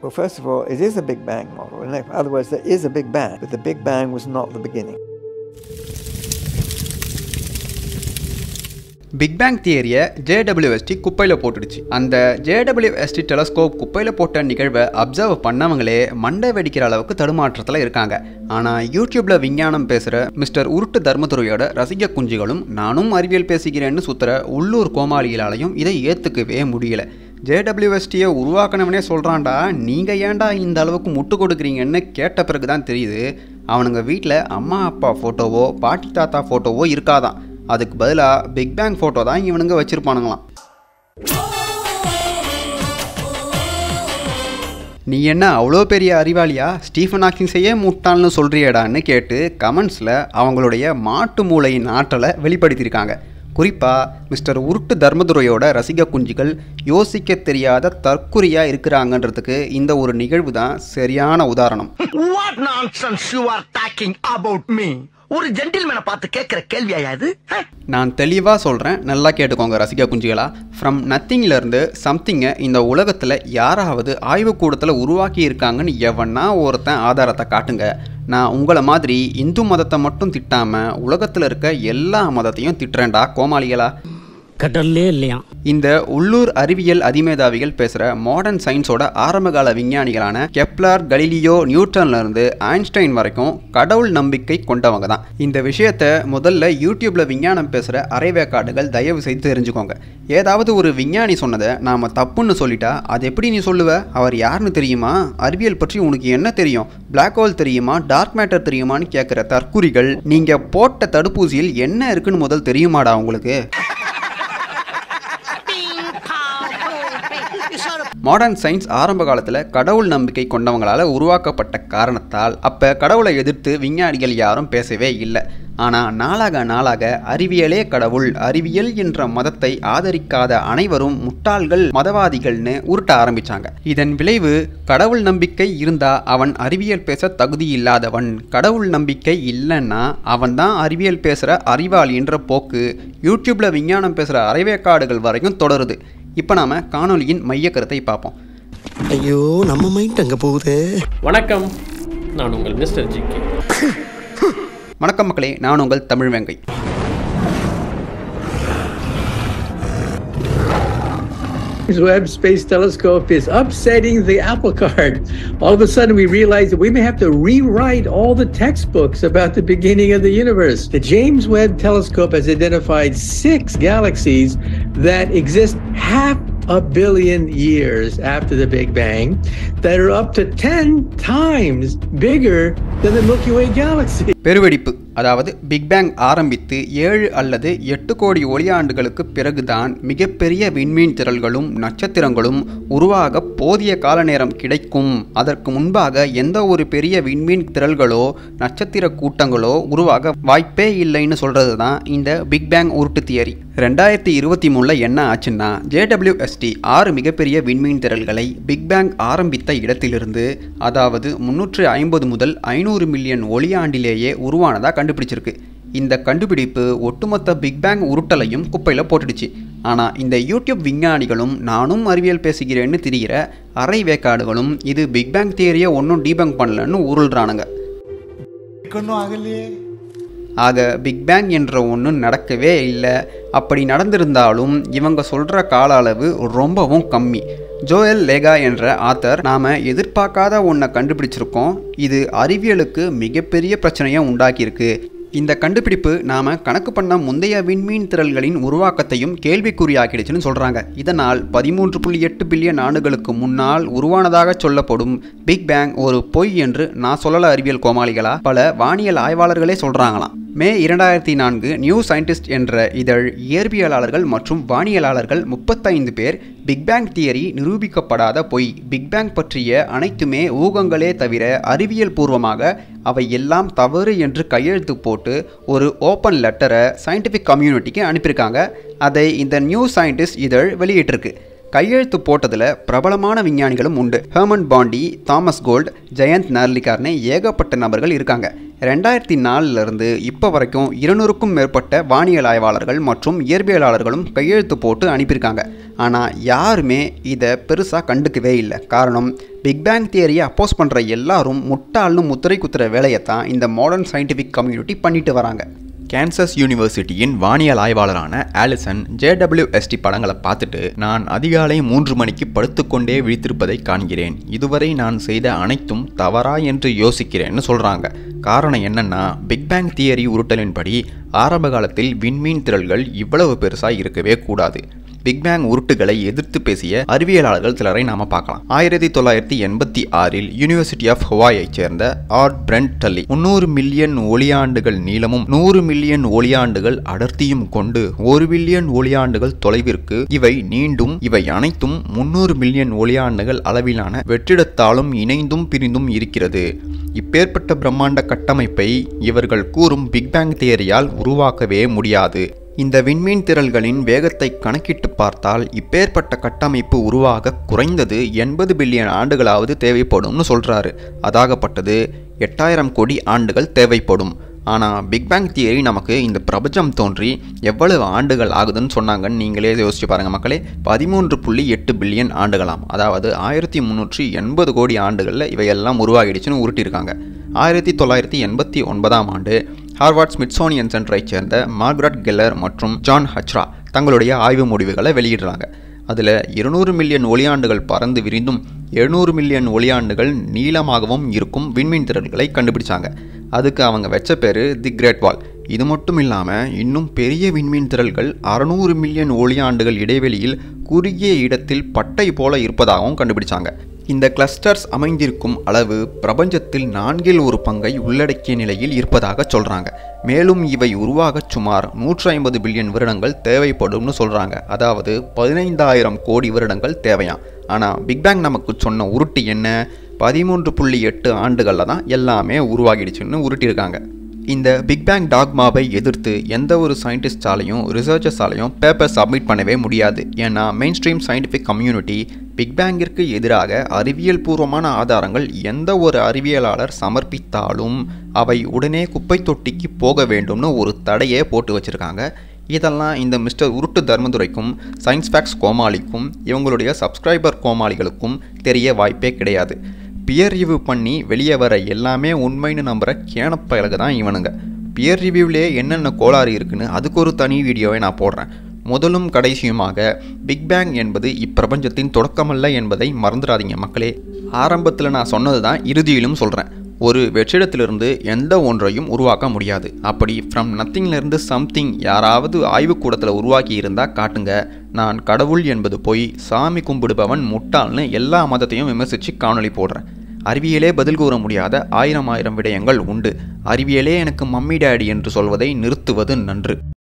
Well, first of all, it is a Big Bang model. In other words, there is a Big Bang, but the Big Bang was not the beginning. Big bang தியரியை JWST குப்பையில் போட்டுடுச்சு. அந்த JWST telescope குப்பையில் போட்ட நிகழ்வை observe பண்ணவங்களே மண்டை வெடிக்கிற அளவுக்கு தடுமாற்றத்தில் இருக்காங்க. ஆனால் யூடியூப்பில் விஞ்ஞானம் பேசுகிற மிஸ்டர் உருட்டு தர்மதுரையோட ரசிக குஞ்சுகளும் நானும் அறிவியல் பேசுகிறேன்னு சுற்றுற உள்ளூர் கோமாளிகளாலையும் இதை ஏற்றுக்கவே முடியல. JWSTயை உருவாக்கணும்னே சொல்கிறான்டா, நீங்கள் ஏன்டா இந்த அளவுக்கு முட்டு கொடுக்குறீங்கன்னு கேட்ட பிறகு தான் தெரியுது அவனுங்க வீட்டில் அம்மா அப்பா ஃபோட்டோவோ பாட்டி தாத்தா ஃபோட்டோவோ இருக்காதான். அதுக்கு பதிலாக பிக் பேங் ஃபோட்டோ தான் இவனுங்க வச்சுருப்பானுங்களாம். நீ என்ன அவ்வளோ பெரிய அறிவாளியா, ஸ்டீஃபன் ஹாக்கிங்ஸையே முட்டாள்னு சொல்கிறியடான்னு கேட்டு கமெண்ட்ஸில் அவங்களுடைய மாட்டு மூளையின் ஆற்றலை வெளிப்படுத்தியிருக்காங்க. குறிப்பாக மிஸ்டர் உருட்டு தர்மதுரையோட ரசிக குஞ்சுகள் யோசிக்க தெரியாத தற்குறியாக இருக்கிறாங்கன்றதுக்கு இந்த ஒரு நிகழ்வு தான் சரியான உதாரணம். ஒரு ஜென்டில்மேனை பார்த்து கேட்குற கேள்வியாயாது? நான் தெளிவாக சொல்கிறேன், நல்லா கேட்டுக்கோங்க ரசிகா குஞ்சுகளா. ஃப்ரம் நத்திங்கிலேருந்து சம்திங்கை இந்த உலகத்தில் யாராவது ஆய்வுக்கூடத்தில் உருவாக்கி இருக்காங்கன்னு எவன்னா ஒருத்தன் ஆதாரத்தை காட்டுங்க. நான் உங்களை மாதிரி இந்து மதத்தை மட்டும் திட்டாமல் உலகத்தில் இருக்க எல்லா மதத்தையும் திட்டுறேன்டா கோமாளிகளா. கடல்லே இல்லையா இந்த உள்ளூர் அறிவியல் அதிமேதாவிகள் பேசுகிற மாடர்ன் சயின்ஸோட ஆரம்பகால விஞ்ஞானிகளான கெப்லர், கலீலியோ, நியூட்டன்லேருந்து ஐன்ஸ்டைன் வரைக்கும் கடவுள் நம்பிக்கை கொண்டவங்க தான். இந்த விஷயத்தை முதல்ல யூடியூப்பில் விஞ்ஞானம் பேசுகிற அரைவேக்காடுகள் தயவு செய்து தெரிஞ்சுக்கோங்க. ஏதாவது ஒரு விஞ்ஞானி சொன்னதை நாம் தப்புன்னு சொல்லிட்டா அது எப்படி நீ சொல்லுவ? அவர் யாருன்னு தெரியுமா? அறிவியல் பற்றி உனக்கு என்ன தெரியும்? பிளாக் ஹோல் தெரியுமா? டார்க் மேட்டர் தெரியுமான்னு கேட்குற தற்குறிகள், நீங்கள் போட்ட தடுப்பூசியில் என்ன இருக்குன்னு முதல் தெரியுமாடா உங்களுக்கு? மாடர்ன் சயின்ஸ் ஆரம்ப காலத்தில் கடவுள் நம்பிக்கை கொண்டவங்களால் உருவாக்கப்பட்ட காரணத்தால் அப்போ கடவுளை எதிர்த்து விஞ்ஞானிகள் யாரும் பேசவே இல்லை. ஆனால் நாளாக நாளாக அறிவியலே கடவுள், அறிவியல் என்ற மதத்தை ஆதரிக்காத அனைவரும் முட்டாள்கள், மதவாதிகள்னு உருட்ட ஆரம்பித்தாங்க. இதன் விளைவு, கடவுள் நம்பிக்கை இருந்தால் அவன் அறிவியல் பேச தகுதி இல்லாதவன், கடவுள் நம்பிக்கை இல்லைன்னா அவன் தான் அறிவியல் பேசுகிற அறிவாளின்ற போக்கு யூடியூப்பில் விஞ்ஞானம் பேசுகிற அரைவேக்காடுகள் வரைக்கும் தொடருது. இப்போ நாம காணொலியின் மைய கருத்தை பார்ப்போம். ஐயோ, நம்ம மைண்ட் அங்கே போகுது. வணக்கம், நான் உங்கள் மிஸ்டர் ஜிகே. வணக்கம் மக்களே, நான் உங்கள் தமிழ் வேங்கை. James Webb Space Telescope is upsetting the apple cart. All of a sudden we realize that we may have to rewrite all the textbooks about the beginning of the universe. The James Webb Telescope has identified 6 galaxies that exist half a billion years after the Big Bang that are up to 10 times bigger than the Milky Way Galaxy. பெருவெடிப்பு, அதாவது big bang ஆரம்பித்து 7 அல்லது 8 கோடி ஒளியாண்டுகளுக்கு பிறகுதான் மிகப்பெரிய விண்மீன் திரள்களும் நட்சத்திரங்களும் உருவாக போதிய காலநேரம் கிடைக்கும். அதற்கு முன்பாக எந்த ஒரு பெரிய விண்மீன் திரள்களோ நட்சத்திர கூட்டங்களோ உருவாக வாய்ப்பே இல்லைன்னு சொல்கிறது தான் இந்த பிக் பேங் உருட்டு தியரி. 2023 என்ன ஆச்சுன்னா, JWST 6 மிகப்பெரிய விண்மீன் திரள்களை பிக் பேங் ஆரம்பித்த இடத்திலிருந்து, அதாவது 350 முதல் 500 மில்லியன் ஒளியாண்டிலேயே உருவானதாக கண்டுபிடிச்சிருக்கு. இந்த கண்டுபிடிப்பு ஒட்டுமொத்த பிக் பேங் உருட்டலையும் குப்பையில் போட்டுடுச்சு. ஆனால் இந்த யூடியூப் விஞ்ஞானிகளும் நானும் அறிவியல் பேசுகிறேன்னு திரிகிற அரை வேக்காடுகளும் இது பிக் பேங் தியரியை ஒன்றும் டீபங்க் பண்ணலன்னு உருள்றானுங்க. ஆக பிக் பேங் என்ற ஒன்று நடக்கவே இல்லை. அப்படி நடந்திருந்தாலும் இவங்க சொல்கிற கால அளவு ரொம்பவும் கம்மி. ஜோயல் லேகா என்ற ஆத்தர், நாம் எதிர்பார்க்காத ஒன்றை கண்டுபிடிச்சிருக்கோம், இது அறிவியலுக்கு மிகப்பெரிய பிரச்சனையை உண்டாக்கியிருக்கு. இந்த கண்டுபிடிப்பு நாம் கணக்கு பண்ண முந்தைய விண்மீன் திரள்களின் உருவாக்கத்தையும் கேள்விக்குறியாக்கிடுச்சுன்னு சொல்கிறாங்க. இதனால் 13.8 பில்லியன் ஆண்டுகளுக்கு முன்னால் உருவானதாக சொல்லப்படும் பிக் பேங் ஒரு பொய் என்று நான் சொல்லல அறிவியல் கோமாளிகளா, பல வானியல் ஆய்வாளர்களே சொல்கிறாங்களாம். மே 2004 நியூ சயின்டிஸ்ட் என்ற இதழ் இயற்பியலாளர்கள் மற்றும் வானியலாளர்கள் 35 பேர் பிக் பேங் தியரி நிரூபிக்கப்படாத பொய், பிக் பேங் பற்றிய அனைத்துமே ஊகங்களே தவிர அறிவியல் பூர்வமாக அவை எல்லாம் தவறு என்று கையெழுத்து போட்டு ஒரு ஓப்பன் லெட்டரை சயின்டிஃபிக் கம்யூனிட்டிக்கு அனுப்பியிருக்காங்க. அதை இந்த நியூ சயின்டிஸ்ட் இதழ் வெளியிட்டிருக்கு. கையெழுத்து போட்டதில் பிரபலமான விஞ்ஞானிகளும் உண்டு. Hermann Bondi, Thomas Gold, Jayant நார்லிகார்னு ஏகப்பட்ட நபர்கள் இருக்காங்க. 2004லிருந்து இப்போ வரைக்கும் 200க்கும் மேற்பட்ட வானியல் ஆய்வாளர்கள் மற்றும் இயற்பியலாளர்களும் கையெழுத்து போட்டு அனுப்பியிருக்காங்க. ஆனால் யாருமே இதை பெருசாக கண்டுக்கவே இல்லை. காரணம், பிக்பேங் தியரியை அப்போஸ் பண்ணுற எல்லாரும் முட்டாளும் முத்திரை குத்துற வேலையைத்தான் இந்த மாடர்ன் சயின்டிஃபிக் கம்யூனிட்டி பண்ணிட்டு வராங்க. கேன்சஸ் யூனிவர்சிட்டியின் வானியல் ஆய்வாளரான ஆலிசன் JWST படங்களை பார்த்துட்டு, நான் அதிகாலை 3 மணிக்கு படுத்துக்கொண்டே விழித்திருப்பதை காண்கிறேன். இதுவரை நான் செய்த அனைத்தும் தவறா என்று யோசிக்கிறேன்னு சொல்கிறாங்க. காரணம் என்னன்னா, பிக்பேங் தியரி உருட்டலின்படி ஆரம்ப காலத்தில் விண்மீன் திரள்கள் இவ்வளவு பெருசாக இருக்கவே கூடாது. பிக்பேங் உருட்டுகளை எதிர்த்து பேசிய அறிவியலாளர்கள் சிலரை நாம் பார்க்கலாம். 1986இல் யூனிவர்சிட்டி ஆஃப் ஹவாயை சேர்ந்த R. Brent Tully 300 மில்லியன் ஒளியாண்டுகள் நீளமும் 100 மில்லியன் ஒளியாண்டுகள் அடர்த்தியும் கொண்டு 1 பில்லியன் ஒளியாண்டுகள் தொலைவிற்கு இவை அனைத்தும் 300 மில்லியன் ஒளியாண்டுகள் அளவிலான வெற்றிடத்தாலும் இணைந்தும் பிரிந்தும் இருக்கிறது. இப்பேற்பட்ட பிரம்மாண்ட கட்டமைப்பை இவர்கள் கூறும் பிக்பேங் தியரியால் உருவாக்கவே முடியாது. இந்த விண்மீன் திரள்களின் வேகத்தை கணக்கிட்டு பார்த்தால் இப்பேற்பட்ட கட்டமைப்பு உருவாக குறைந்தது 80 பில்லியன் ஆண்டுகளாவது தேவைப்படும்னு சொல்கிறாரு. அதாகப்பட்டது 8000 கோடி ஆண்டுகள் தேவைப்படும். ஆனால் பிக்பேங் தியரி நமக்கு இந்த பிரபஞ்சம் தோன்றி எவ்வளவு ஆண்டுகள் ஆகுதுன்னு சொன்னாங்கன்னு நீங்களே யோசிச்சு பாருங்கள் மக்களே. 13.8 பில்லியன் ஆண்டுகளாம். அதாவது 1380 கோடி ஆண்டுகளில் இவையெல்லாம் உருவாகிடுச்சுன்னு உருட்டியிருக்காங்க. 1989ஆம் ஆண்டு ஹார்வர்ட் ஸ்மித்சோனியன் சென்டரை சேர்ந்த மார்கரெட் கெல்லர் மற்றும் ஜான் ஹச்ரா தங்களுடைய ஆய்வு முடிவுகளை வெளியிடுறாங்க. அதில் 200 மில்லியன் ஒளியாண்டுகள் பறந்து விரிந்தும் 700 மில்லியன் ஒளியாண்டுகள் நீளமாகவும் இருக்கும் விண்மீன் திரள்களை கண்டுபிடிச்சாங்க. அதுக்கு அவங்க வச்ச பேர் தி கிரேட் வால். இது மட்டும் இல்லாமல் இன்னும் பெரிய விண்மீன் திரள்கள் 600 மில்லியன் ஒளியாண்டுகள் இடைவெளியில் குறுகிய இடத்தில் பட்டை போல இருப்பதாகவும் கண்டுபிடிச்சாங்க. இந்த கிளஸ்டர்ஸ் அமைந்திருக்கும் அளவு பிரபஞ்சத்தில் 1/4 பங்கை உள்ளடக்கிய நிலையில் இருப்பதாக சொல்கிறாங்க. மேலும் இவை உருவாக சுமார் 150 பில்லியன் வருடங்கள் தேவைப்படும்னு சொல்கிறாங்க. அதாவது 15,000 கோடி வருடங்கள் தேவையாம். ஆனால் பிக்பேங் நமக்கு சொன்ன உருட்டு என்ன, 13.8 ஆண்டுகளில் தான் எல்லாமே உருவாகிடுச்சுன்னு உருட்டியிருக்காங்க. இந்த பிக்பேங் டாக்மாவை எதிர்த்து எந்த ஒரு சயின்டிஸ்டாலையும் ரிசர்ச்சர்ஸாலையும் பேப்பர் சப்மிட் பண்ணவே முடியாது. ஏன்னா மெயின் ஸ்ட்ரீம் சயின்டிஃபிக் கம்யூனிட்டி பிக்பேங்கிற்கு எதிராக அறிவியல் பூர்வமான ஆதாரங்கள் எந்த ஒரு அறிவியலாளர் சமர்ப்பித்தாலும் அவை உடனே குப்பை தொட்டிக்கு போக வேண்டும்னு ஒரு தடையை போட்டு வச்சுருக்காங்க. இதெல்லாம் இந்த மிஸ்டர் உருட்டு தர்மதுரைக்கும் சயின்ஸ் ஃபேக்ட்ஸ் கோமாளிக்கும் இவங்களுடைய சப்ஸ்கிரைபர் கோமாளிகளுக்கும் தெரிய வாய்ப்பே கிடையாது. பியர் ரிவ்யூ பண்ணி வெளியே வர எல்லாமே உண்மைன்னு நம்புகிற கேனப்பயலுக்கு தான் இவனுங்க. பியர் ரிவ்யூவிலேயே என்னென்ன கோளாறு இருக்குன்னு அதுக்கு ஒரு தனி வீடியோவை நான் போடுறேன். முதலும் கடைசியுமாக, பிக்பேங் என்பது இப்பிரபஞ்சத்தின் தொடக்கமல்ல என்பதை மறந்துடாதீங்க மக்களே. ஆரம்பத்தில் நான் சொன்னது தான் இறுதியிலும் சொல்கிறேன். ஒரு வெற்றிடத்திலிருந்து எந்த ஒன்றையும் உருவாக்க முடியாது. அப்படி ஃப்ரம் நத்திங்லேருந்து சம்திங் யாராவது ஆய்வுக்கூடத்தில் உருவாக்கி இருந்தால் காட்டுங்க. நான் கடவுள் என்பது போய் சாமி கும்பிடுபவன் முட்டாள்னு எல்லா மதத்தையும் விமர்சித்து காணொலி போடுறேன். அறிவியலே பதில் கூற முடியாத 1000 விடயங்கள் உண்டு. அறிவியலே எனக்கு மம்மி டேடி என்று சொல்வதை நிறுத்துவது நன்று.